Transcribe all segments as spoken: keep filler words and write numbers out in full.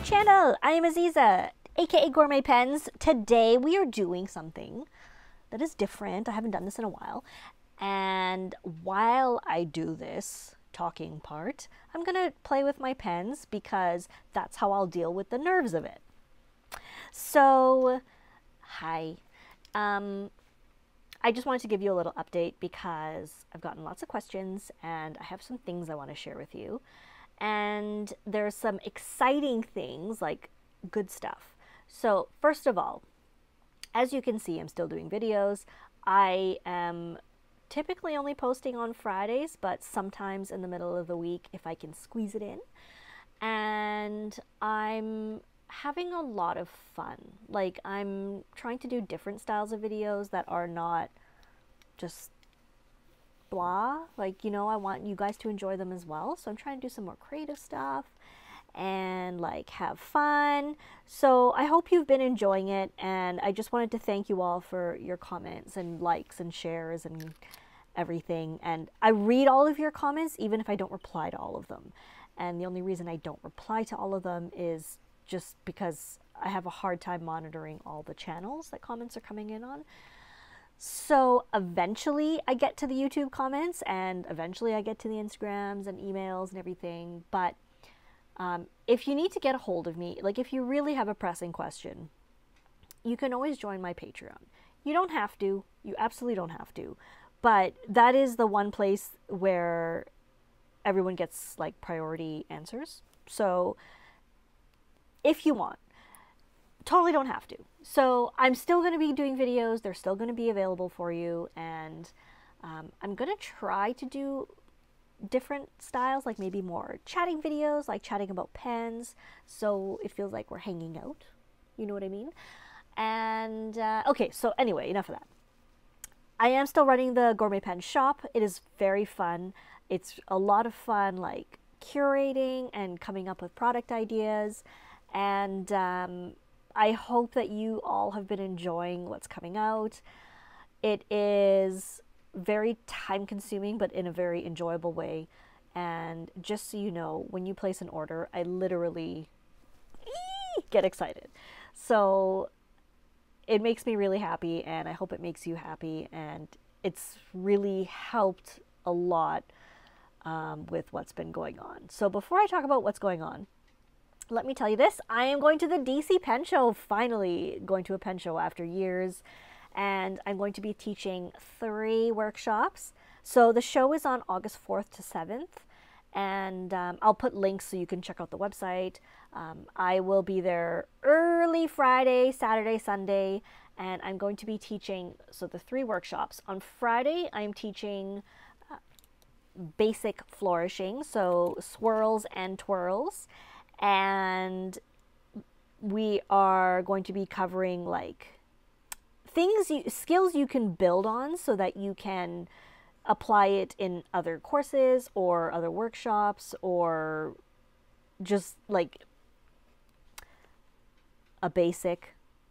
the channel. I am Aziza, aka Gourmet Pens. Today we are doing something that is different. I haven't done this in a while. And while I do this talking part, I'm gonna play with my pens because that's how I'll deal with the nerves of it. So, hi. Um, I just wanted to give you a little update because I've gotten lots of questions and I have some things I want to share with you. And there's some exciting things, like good stuff. So first of all, as you can see, I'm still doing videos. I am typically only posting on Fridays, but sometimes in the middle of the week if I can squeeze it in. And I'm having a lot of fun. Like, I'm trying to do different styles of videos that are not just blah, like, you know, I want you guys to enjoy them as well. So I'm trying to do some more creative stuff and like have fun. So I hope you've been enjoying it, and I just wanted to thank you all for your comments and likes and shares and everything. And I read all of your comments even if I don't reply to all of them. And the only reason I don't reply to all of them is just because I have a hard time monitoring all the channels that comments are coming in on. So eventually I get to the YouTube comments, and eventually I get to the Instagrams and emails and everything. But um, if you need to get a hold of me, like if you really have a pressing question, you can always join my Patreon. You don't have to. You absolutely don't have to. But that is the one place where everyone gets like priority answers. So if you want. Totally don't have to. So I'm still going to be doing videos. They're still going to be available for you. And um, I'm going to try to do different styles, like maybe more chatting videos, like chatting about pens. So it feels like we're hanging out. You know what I mean? And uh, okay, so anyway, enough of that. I am still running the Gourmet Pen Shop. It is very fun. It's a lot of fun, like curating and coming up with product ideas. And um, I hope that you all have been enjoying what's coming out. It is very time consuming, but in a very enjoyable way. And just so you know, when you place an order, I literally ee, get excited. So it makes me really happy, and I hope it makes you happy. And it's really helped a lot um, with what's been going on. So before I talk about what's going on, let me tell you this, I am going to the D C Pen Show, finally going to a pen show after years, and I'm going to be teaching three workshops. So the show is on August fourth to seventh, and um, I'll put links so you can check out the website. Um, I will be there early Friday, Saturday, Sunday, and I'm going to be teaching, so the three workshops. On Friday, I'm teaching uh, basic flourishing, so swirls and twirls. And we are going to be covering like things, you, skills you can build on so that you can apply it in other courses or other workshops, or just like a basic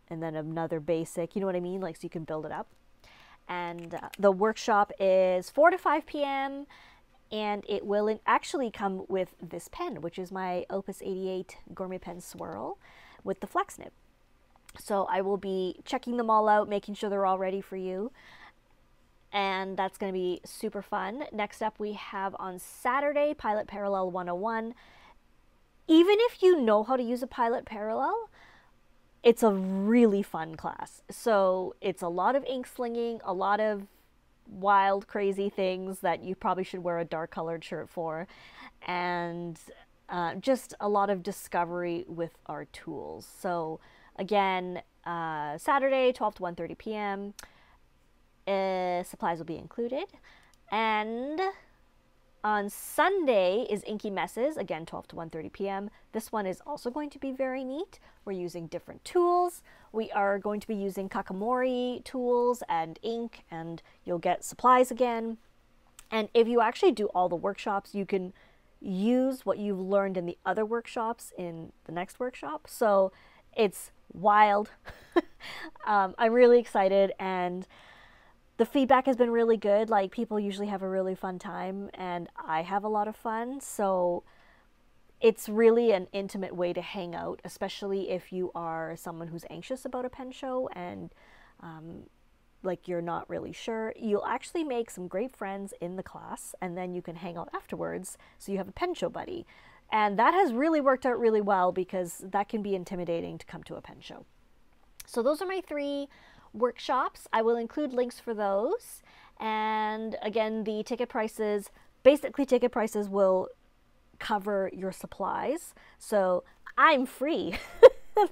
and then another basic, you know what I mean? Like, so you can build it up. And uh, the workshop is four to five P M And it will actually come with this pen, which is my Opus eighty-eight Gourmet Pen Swirl with the flex nib. So I will be checking them all out, making sure they're all ready for you. And that's going to be super fun. Next up, we have on Saturday, Pilot Parallel one oh one. Even if you know how to use a Pilot Parallel, it's a really fun class. So it's a lot of ink slinging, a lot of wild, crazy things that you probably should wear a dark colored shirt for, and uh, just a lot of discovery with our tools. So again, uh, Saturday, twelve to one thirty P M Uh, supplies will be included. And on Sunday is Inky Messes, again, twelve to one thirty P M This one is also going to be very neat. We're using different tools. We are going to be using Kakamori tools and ink, and you'll get supplies again. And if you actually do all the workshops, you can use what you've learned in the other workshops in the next workshop. So it's wild. um, I'm really excited, and the feedback has been really good. Like, people usually have a really fun time, and I have a lot of fun. So it's really an intimate way to hang out, especially if you are someone who's anxious about a pen show and um, like you're not really sure. You'll actually make some great friends in the class, and then you can hang out afterwards, so you have a pen show buddy. And that has really worked out really well, because that can be intimidating to come to a pen show. So those are my three workshops. I will include links for those. And again, the ticket prices, basically ticket prices will cover your supplies. So I'm free.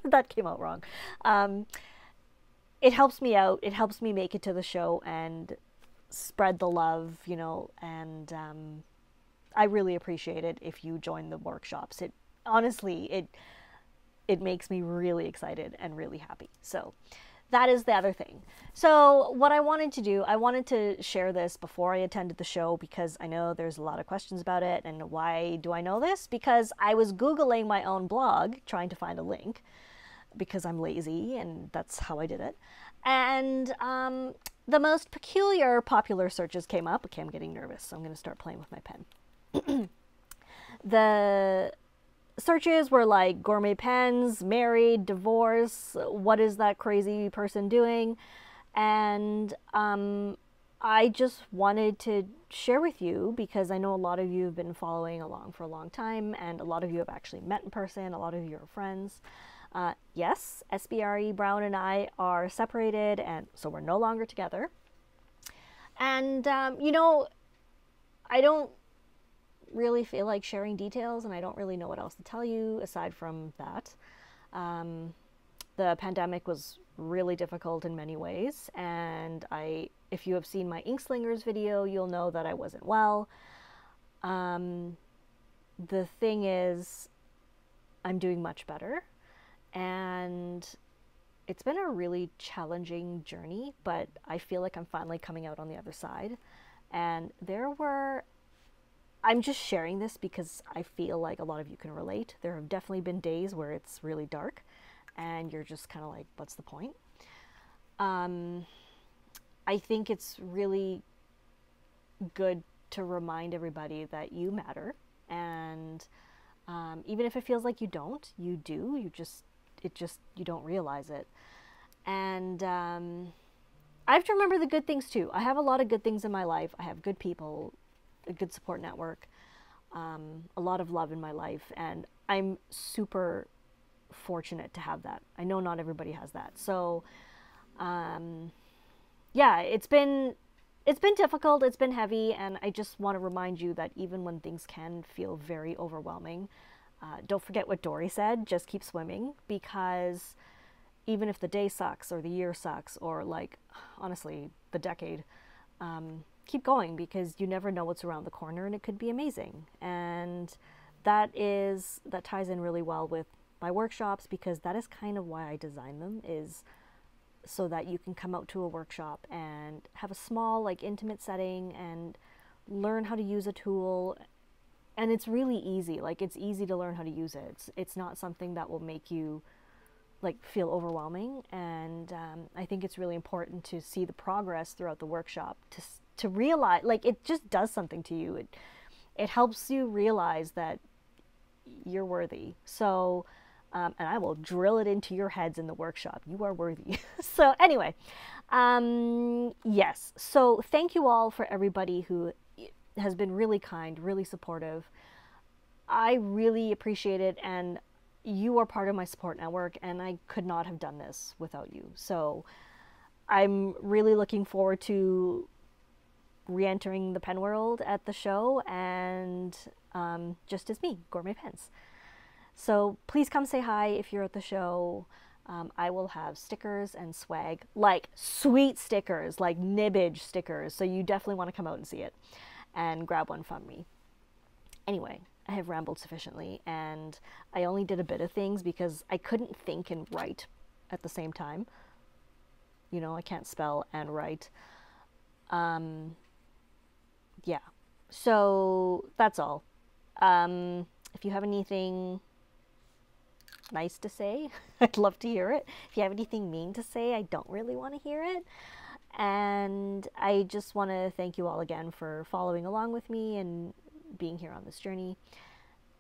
That came out wrong. Um, it helps me out. It helps me make it to the show and spread the love, you know, and um, I really appreciate it if you join the workshops. It honestly, it, it makes me really excited and really happy. So that is the other thing. So what I wanted to do, I wanted to share this before I attended the show, because I know there's a lot of questions about it. And why do I know this? Because I was Googling my own blog, trying to find a link, because I'm lazy and that's how I did it. And um, the most peculiar popular searches came up. Okay, I'm getting nervous, so I'm gonna start playing with my pen. The searches were like gourmet pens, married, divorce, what is that crazy person doing? And um, I just wanted to share with you, because I know a lot of you have been following along for a long time, and a lot of you have actually met in person, a lot of you are friends. Uh, yes, S B R E Brown and I are separated, and so we're no longer together. And um, you know, I don't really feel like sharing details, and I don't really know what else to tell you aside from that. Um, the pandemic was really difficult in many ways, and I, if you have seen my Inkslingers video, you'll know that I wasn't well. Um, the thing is, I'm doing much better, and it's been a really challenging journey, but I feel like I'm finally coming out on the other side. And there were I'm just sharing this because I feel like a lot of you can relate. There have definitely been days where it's really dark and you're just kind of like, what's the point? Um, I think it's really good to remind everybody that you matter. And um, even if it feels like you don't, you do, you just, it just, you don't realize it. And um, I have to remember the good things too. I have a lot of good things in my life. I have good people, a good support network, um, a lot of love in my life, and I'm super fortunate to have that. I know not everybody has that. So um, yeah, it's been it's been difficult, it's been heavy, and I just want to remind you that even when things can feel very overwhelming, uh, don't forget what Dory said, just keep swimming, because even if the day sucks or the year sucks or, like, honestly, the decade, um, keep going, because you never know what's around the corner, and it could be amazing. And that is that ties in really well with my workshops, because that is kind of why I design them, is so that you can come out to a workshop and have a small, like, intimate setting and learn how to use a tool. And it's really easy, like, it's easy to learn how to use it. It's, it's not something that will make you, like, feel overwhelming. And um, I think it's really important to see the progress throughout the workshop, to to realize, like, it just does something to you. It, it helps you realize that you're worthy. So, um, and I will drill it into your heads in the workshop. You are worthy. So anyway, um, yes. So thank you all for everybody who has been really kind, really supportive. I really appreciate it. And you are part of my support network, and I could not have done this without you. So I'm really looking forward to re-entering the pen world at the show, and um, just as me, Gourmet Pens. So please come say hi if you're at the show. Um, I will have stickers and swag, like sweet stickers, like nibbage stickers. So you definitely want to come out and see it and grab one from me. Anyway, I have rambled sufficiently, and I only did a bit of things because I couldn't think and write at the same time. You know, I can't spell and write. Um, Yeah, so that's all. Um, if you have anything nice to say, I'd love to hear it. If you have anything mean to say, I don't really want to hear it. And I just want to thank you all again for following along with me and being here on this journey.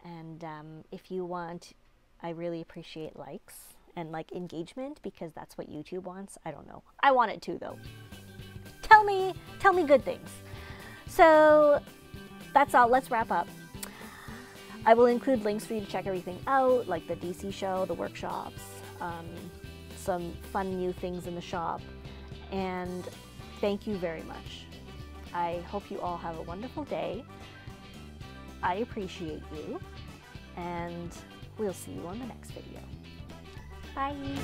And um, if you want, I really appreciate likes and like engagement, because that's what YouTube wants. I don't know. I want it too though. Tell me, tell me good things. So that's all. Let's wrap up. I will include links for you to check everything out, like the D C show, the workshops, um, some fun new things in the shop. And thank you very much. I hope you all have a wonderful day. I appreciate you, and we'll see you on the next video. Bye!